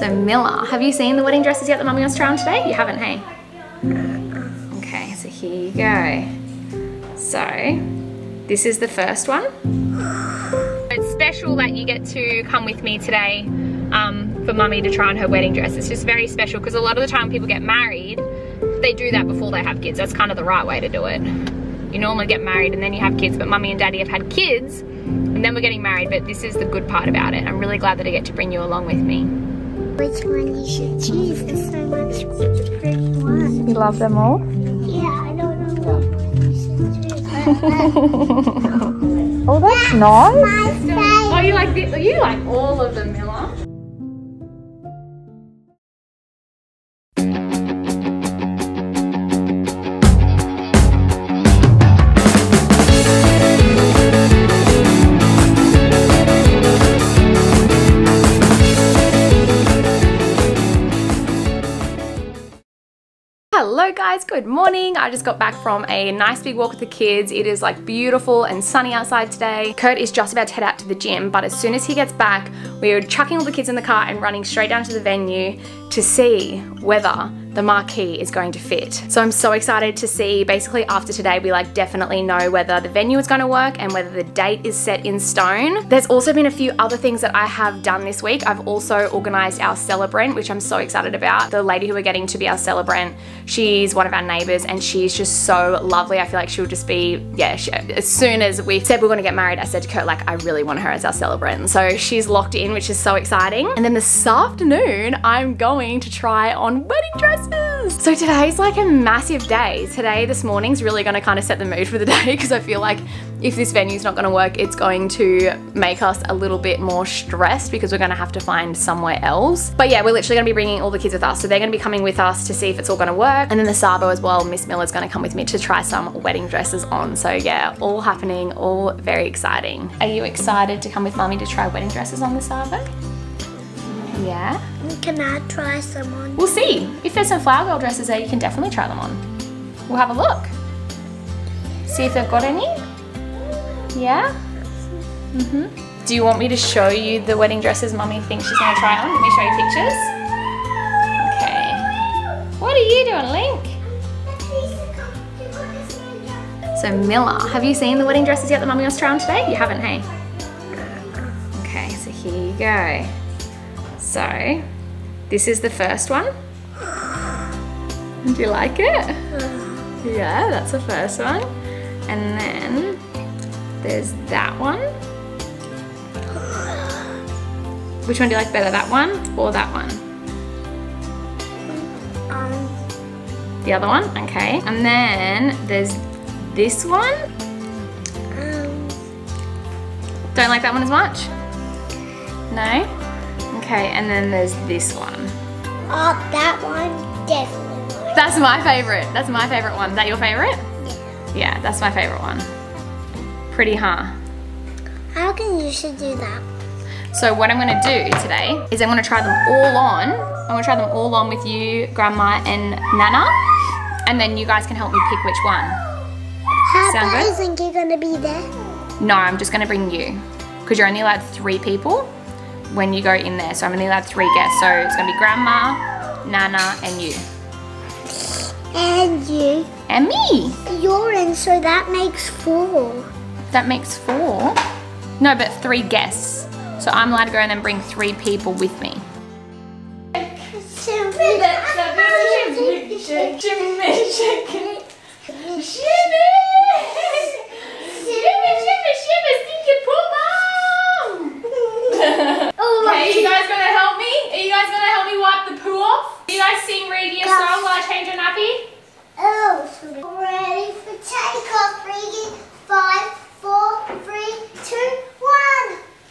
So Mila, have you seen the wedding dresses yet that Mummy wants to try on today? You haven't, hey? Okay, so here you go. So, this is the first one. It's special that you get to come with me today for Mummy to try on her wedding dress. It's just very special because a lot of the time people get married, they do that before they have kids. That's kind of the right way to do it. You normally get married and then you have kids, but Mummy and Daddy have had kids and then we're getting married, but this is the good part about it. I'm really glad that I get to bring you along with me. Which one you should choose? There's so much great ones. You love them all? Yeah, I don't know which one you should choose. Oh, that's nice. My favorite. Oh, you like this? You like all of them, Mila. Hello guys, good morning. I just got back from a nice big walk with the kids. It is like beautiful and sunny outside today. Kurt is just about to head out to the gym, but as soon as he gets back, we are chucking all the kids in the car and running straight down to the venue to see whether the marquee is going to fit. So I'm so excited to see, basically after today, we like definitely know whether the venue is going to work and whether the date is set in stone. There's also been a few other things that I have done this week. I've also organised our celebrant, which I'm so excited about. The lady who we're getting to be our celebrant, she's one of our neighbours and she's just so lovely. I feel like she'll just be, yeah, as soon as we said we're going to get married, I said to Kurt, like, I really want her as our celebrant. So she's locked in, which is so exciting. And then this afternoon, I'm going to try on wedding dresses. So today's like a massive day. Today, this morning's really gonna kind of set the mood for the day because I feel like if this venue's not gonna work, it's going to make us a little bit more stressed because we're gonna have to find somewhere else. But yeah, we're literally gonna be bringing all the kids with us. So they're gonna be coming with us to see if it's all gonna work. And then the Sabo as well, Miss Miller's gonna come with me to try some wedding dresses on. So yeah, all happening, all very exciting. Are you excited to come with Mummy to try wedding dresses on the Sabo? Yeah. Can I try some on? We'll see. If there's some flower girl dresses there, you can definitely try them on. We'll have a look. See if they've got any. Yeah? Mm-hmm. Do you want me to show you the wedding dresses Mummy thinks she's going to try on? Let me show you pictures. Okay. What are you doing, Link? So Mila, have you seen the wedding dresses yet that Mummy wants to try on today? You haven't, hey? Okay, so here you go. So, this is the first one. Do you like it? Yeah, that's the first one. And then there's that one. Which one do you like better, that one or that one? The other one, okay. And then there's this one. Don't like that one as much? No? Okay, and then there's this one. Oh, that one definitely. That's my favorite. That's my favorite one. Is that your favorite? Yeah. Yeah, that's my favorite one. Pretty, huh? How can you should do that? So what I'm gonna do today is I'm gonna try them all on. I'm gonna try them all on with you, Grandma and Nana, and then you guys can help me pick which one. How about isn't you gonna be there? No, I'm just gonna bring you, because you're only allowed 3 people when you go in there. So I'm only allowed 3 guests. So it's gonna be Grandma, Nana, and you. And you. And me. You're in, so that makes 4. That makes 4? No, but 3 guests. So I'm allowed to go and then bring 3 people with me. Are you guys gonna help me? Are you guys gonna help me wipe the poo off? Are you guys sing Regan a song while I change your nappy? Oh, ready for takeoff, Regan. 5, 4, 3, 2, 1.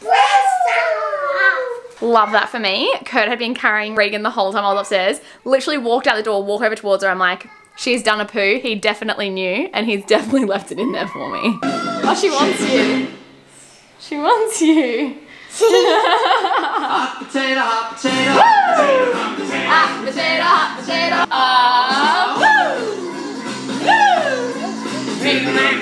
Blast off! Love that for me. Kurt had been carrying Regan the whole time I was upstairs. Literally walked out the door, walked over towards her. I'm like, she's done a poo. He definitely knew, and he's definitely left it in there for me. Oh, she wants you. She wants you. Hot potato, hot potato, hot potato, hot potato, hot potato. Woo! Woo! Woo! Woo!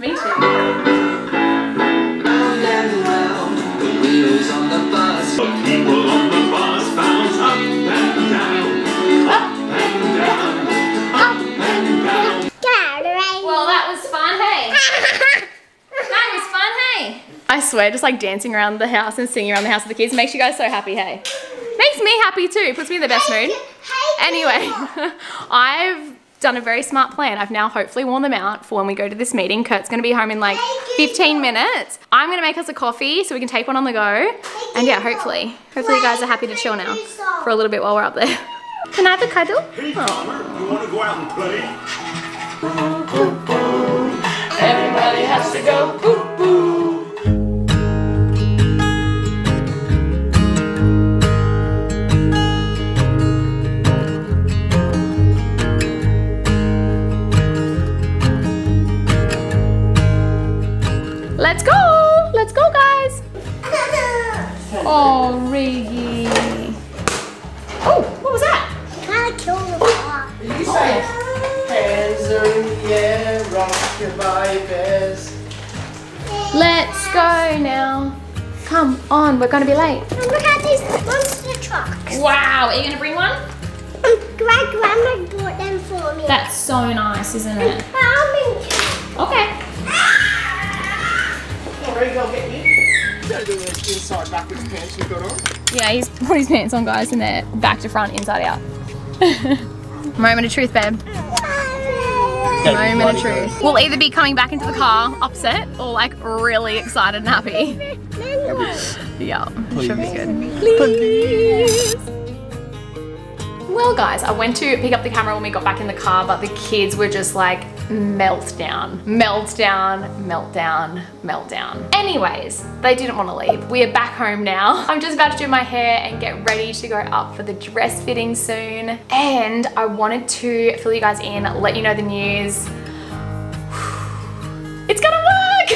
Me too. I swear, just like dancing around the house and singing around the house with the kids makes you guys so happy, hey? Makes me happy too, puts me in the best mood. Anyway, I've done a very smart plan. I've now hopefully worn them out for when we go to this meeting. Kurt's gonna be home in like 15 minutes. I'm gonna make us a coffee so we can take one on the go. And yeah, hopefully you guys are happy to chill now for a little bit while we're up there. Can I have a cuddle? Hey, Farmer, you wanna go out and play? Everybody has to go boo boo. Let's go guys. Oh, Reggie. Oh, what was that? You kind of killed the rock. You say, hands are in the air, rock your babies. Let's go now. Come on, we're gonna be late. Look at these monster trucks. Wow, are you gonna bring one? My grandma bought them for me. That's so nice, isn't it? Okay. Yeah, he's put his pants on, guys, and they're back to front, inside out. Moment of truth, babe. Moment of truth. We'll either be coming back into the car upset or like really excited and happy. Yeah, it should be good. Please. Well, guys, I went to pick up the camera when we got back in the car, but the kids were just like, meltdown, meltdown, meltdown, meltdown. Anyways, they didn't want to leave. We are back home now. I'm just about to do my hair and get ready to go up for the dress fitting soon. And I wanted to fill you guys in, let you know the news. It's gonna work!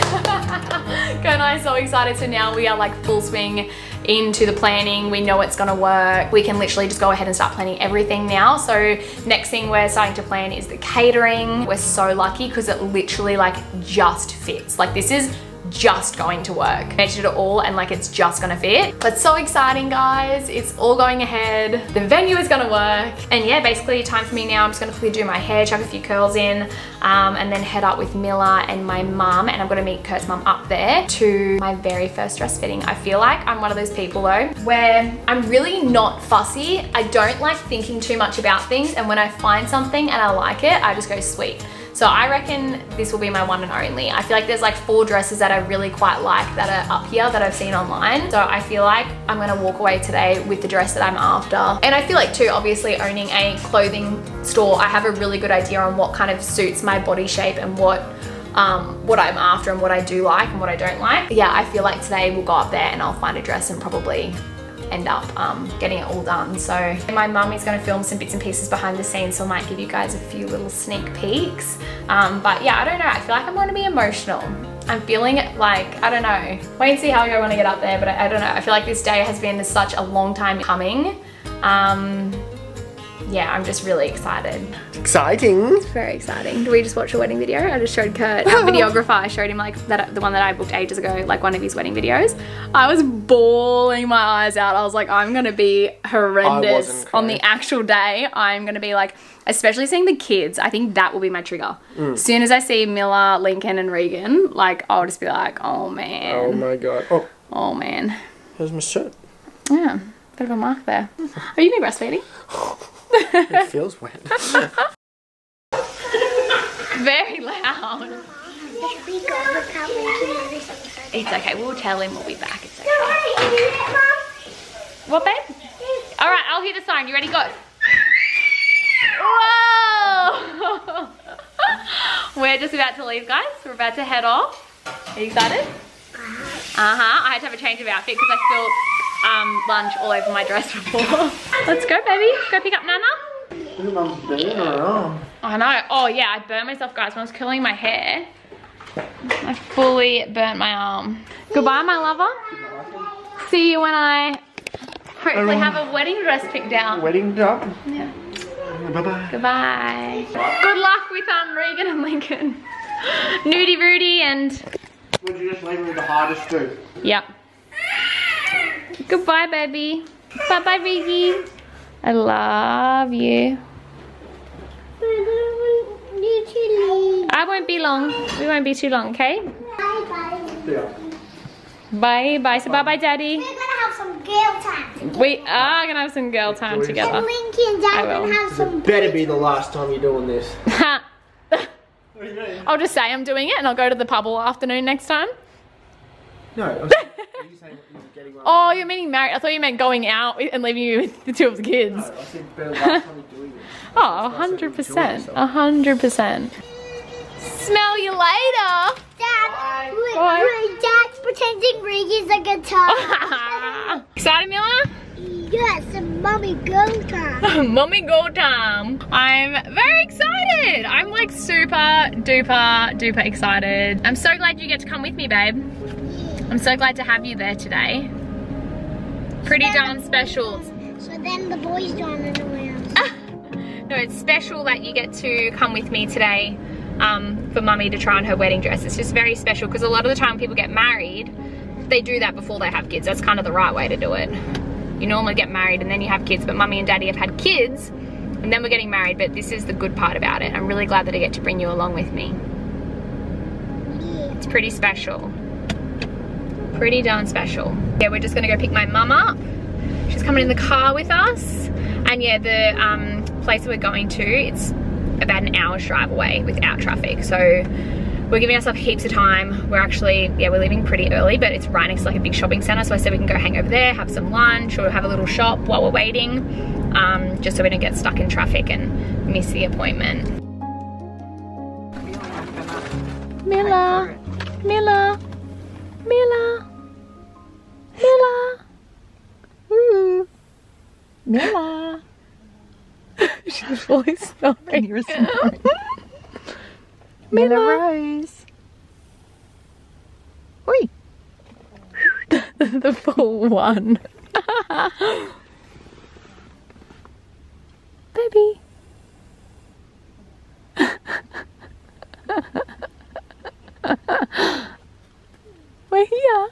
Kurt and I are so excited. So now we are like full swing into the planning. We know it's gonna work. We can literally just go ahead and start planning everything now. So next thing we're starting to plan is the catering. We're so lucky because it literally like just fits. Like this is just going to work. Measured it all and like it's just gonna fit. But so exciting, guys. It's all going ahead. The venue is gonna work. And yeah, basically time for me now. I'm just gonna quickly do my hair, chuck a few curls in, and then head up with Mila and my mum. And I'm gonna meet Kurt's mum up there to my very first dress fitting. I feel like I'm one of those people though, where I'm really not fussy. I don't like thinking too much about things. And when I find something and I like it, I just go sweet. So I reckon this will be my one and only. I feel like there's like 4 dresses that I really quite like that are up here that I've seen online. So I feel like I'm gonna walk away today with the dress that I'm after. And I feel like too, obviously owning a clothing store, I have a really good idea on what kind of suits my body shape and what I'm after and what I do like and what I don't like. But yeah, I feel like today we'll go up there and I'll find a dress and probably end up getting it all done. So my mum is going to film some bits and pieces behind the scenes, so I might give you guys a few little sneak peeks. But yeah, I don't know. I feel like I'm going to be emotional. I'm feeling like, I don't know. Wait and see how I want to get up there, but I don't know. I feel like this day has been such a long time coming. Yeah, I'm just really excited. Exciting. It's very exciting. Do we just watch a wedding video? I just showed Kurt, our videographer. I showed him like that, the one that I booked ages ago, like one of his wedding videos. I was bawling my eyes out. I was like, I'm gonna be horrendous on the actual day. I'm gonna be like, especially seeing the kids, I think that will be my trigger. As soon as I see Mila, Lincoln and Regan, like I'll just be like, oh man. Oh my God. Oh, oh man. Here's my shirt. Yeah, bit of a mark there. Are you been breastfeeding? It feels wet. Very loud. It's okay, we'll tell him we'll be back. It's okay. What, babe? Alright, I'll hear the sign. You ready? Go. Whoa! We're just about to leave, guys. We're about to head off. Are you excited? Uh-huh. I had to have a change of outfit because I feel lunch all over my dress before. Let's go, baby. Go pick up Nana. I know. Oh yeah, I burnt myself, guys, when I was curling my hair. I fully burnt my arm. Goodbye, my lover. See you when I hopefully have a wedding dress picked out. Wedding drop? Yeah. Bye-bye. Goodbye. Good luck with Regan and Lincoln. Nudie Rudy and... Would you just leave me the hardest too? Yep. Goodbye, baby. Bye-bye, Regan. I love you. I won't be long. We won't be too long, okay? Bye-bye. Bye-bye. So bye-bye, Daddy. We're going to have some girl time together. We are going to have some girl time together. And Lincoln, Dad, can have some girl time. Better be the last time you're doing this. Ha. I'll just say I'm doing it and I'll go to the pub all afternoon next time. No, I was saying you were getting one. Oh, you're meaning married. I thought you meant going out and leaving you with the two of the kids. No, I said better last time you're doing this. Oh, 100%. 100%. Smell you later. Dad, my dad's pretending Rig is a guitar. Excited, Mila? Yes, mommy go time. Mommy go time. I'm very excited. I'm like super duper excited. I'm so glad you get to come with me, babe. I'm so glad to have you there today. Pretty darn special. So then the boys don't around. No, it's special that you get to come with me today for mummy to try on her wedding dress. It's just very special because a lot of the time people get married, they do that before they have kids. That's kind of the right way to do it. You normally get married and then you have kids, but mummy and daddy have had kids and then we're getting married, but this is the good part about it. I'm really glad that I get to bring you along with me. Yeah. It's pretty special. Pretty darn special. Yeah, we're just gonna go pick my mum up. She's coming in the car with us. And yeah, the place that we're going to, it's about an hour's drive away without traffic. So we're giving ourselves heaps of time. We're actually, yeah, we're leaving pretty early, but it's right next to like a big shopping center. So I said we can go hang over there, have some lunch or have a little shop while we're waiting. Just so we don't get stuck in traffic and miss the appointment. Mila, Mila, Mila, Mila, ooh, Mila. She's fully stopping. You're snoring. Mila Rose. Oi. The full one. Baby. We're here.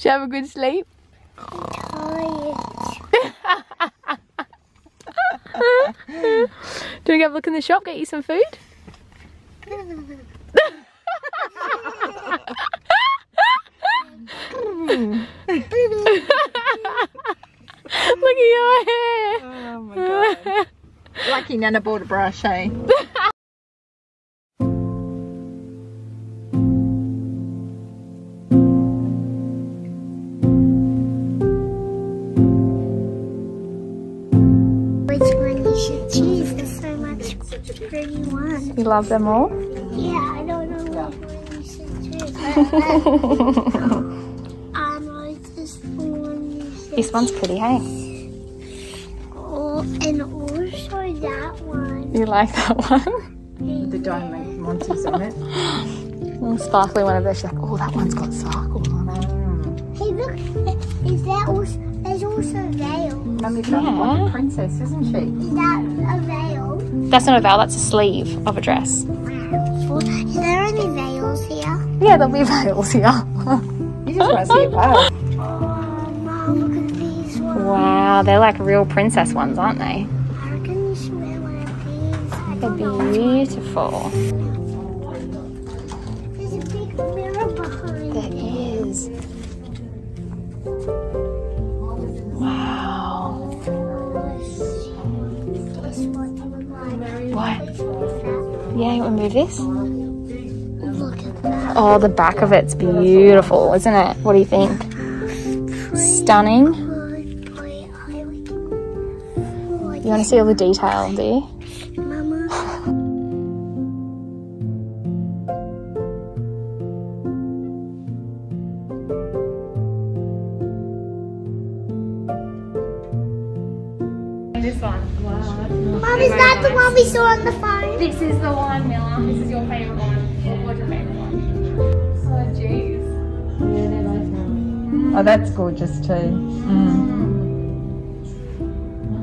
Did you have a good sleep? I'm tired. Do you want to have a look in the shop, get you some food? Look at your hair. Oh my god. Lucky Nana bought a brush, eh? You love them all? Yeah, I don't know what you should do. This one's pretty, hey? Oh, and also that one. You like that one? With the diamond monsters on it. And sparkly one of those. Like, oh, that one's got sparkle on it. Hey, look, is that also? There's also a veil. Mummy's like a princess, isn't she? Is that a veil? That's not a veil, that's a sleeve of a dress. Wow. Is there any veils here? Yeah, there'll be veils here. You just want to see a veil. Oh, Mum, look at these ones. Wow, they're like real princess ones, aren't they? I reckon you should wear one of these. They're beautiful. There's a big mirror behind there you. There is. Yeah, you want to move this? Look at that. Oh, the back of it's beautiful, isn't it? What do you think? Stunning. You want to see all the detail, do you? We saw on the phone. This is the one, Mila. This is your favourite one. What was your favourite one? Oh, jeez. Yeah, they're both nice. Oh, that's gorgeous too. Mm.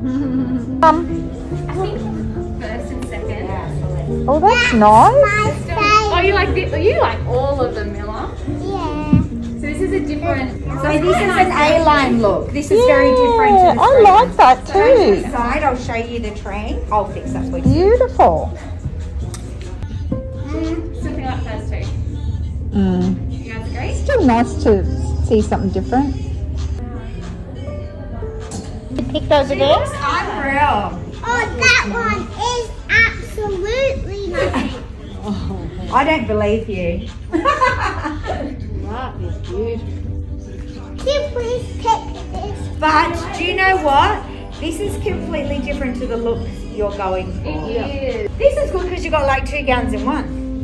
Mm. I think first and second. Oh, that's nice. Oh, you like this? You like all of them, Mila? Yeah. So this is a different. So this is an A-line look. This is very different. To the I like that too. So side, I'll show you the train. I'll fix up for you. Beautiful. Something like those two. You guys agree? It's still nice to see something different. Pick those again. Unreal. Oh, that one is absolutely nothing. Oh, I don't believe you. That is beautiful. Can you please pick this? But do you know what? This is completely different to the look you're going for. It is. This is good because you got like two gowns in one.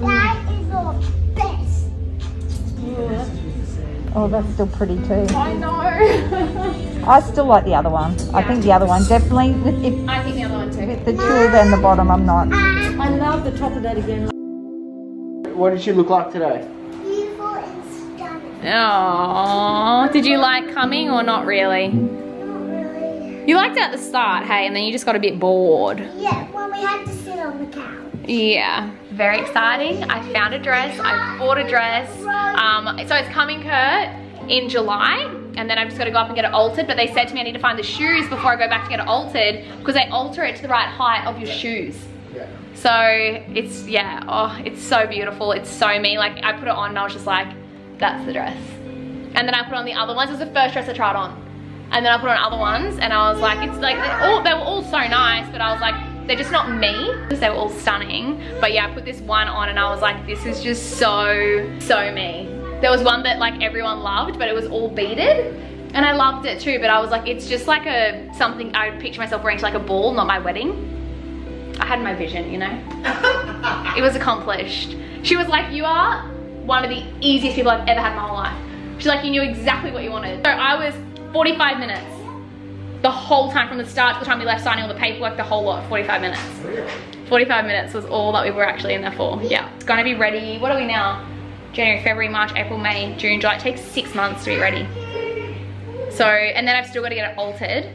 That is the best. Yeah. Oh, that's still pretty too. I know. I still like the other one. Yeah. I think the other one definitely. I think the other one too. With the chilled and the bottom, I'm not. I love the top of that again. What did she look like today? Beautiful and stunning. Aww. Did you like coming or not really? Not really. You liked it at the start, hey, and then you just got a bit bored. Yeah, when we had to sit on the couch. Yeah. Very exciting. I found a dress. I bought a dress. So it's coming, Kurt, in July. And then I've just got to go up and get it altered. But they said to me I need to find the shoes before I go back to get it altered. Because they alter it to the right height of your shoes. So it's, yeah, oh, it's so beautiful. It's so me. Like, I put it on and I was just like, that's the dress. And then I put on the other ones. It was the first dress I tried on. And then I put on other ones. And I was like, it's like, they were all so nice. But I was like, they're just not me, because they were all stunning. But yeah, I put this one on and I was like, this is just so me. There was one that like everyone loved, but it was all beaded. And I loved it too, but I was like, it's just like a something I would picture myself wearing to like a ball, not my wedding. I had my vision, you know? It was accomplished. She was like, you are one of the easiest people I've ever had in my whole life. She's like, you knew exactly what you wanted. So I was 45 minutes. The whole time, from the start to the time we left signing all the paperwork, the whole lot, 45 minutes. 45 minutes was all that we were actually in there for, yeah. It's gonna be ready, what are we now? January, February, March, April, May, June, July. It takes 6 months to be ready. So, and then I've still gotta get it altered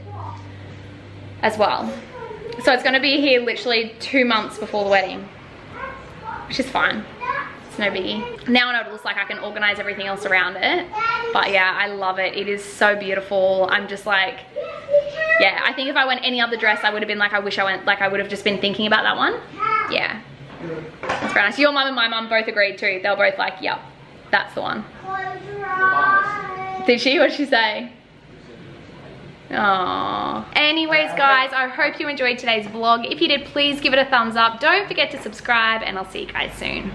as well. So it's gonna be here literally 2 months before the wedding, which is fine. It's no biggie. Now I know it looks like I can organize everything else around it. But yeah, I love it. It is so beautiful. I'm just like, yeah, I think if I went any other dress, I would have been like, I wish I went, like I would have just been thinking about that one. Yeah, that's very nice. Your mum and my mum both agreed too. They were both like, yep, that's the one. Did she? What did she say? Aww. Anyways guys, I hope you enjoyed today's vlog. If you did, please give it a thumbs up. Don't forget to subscribe and I'll see you guys soon.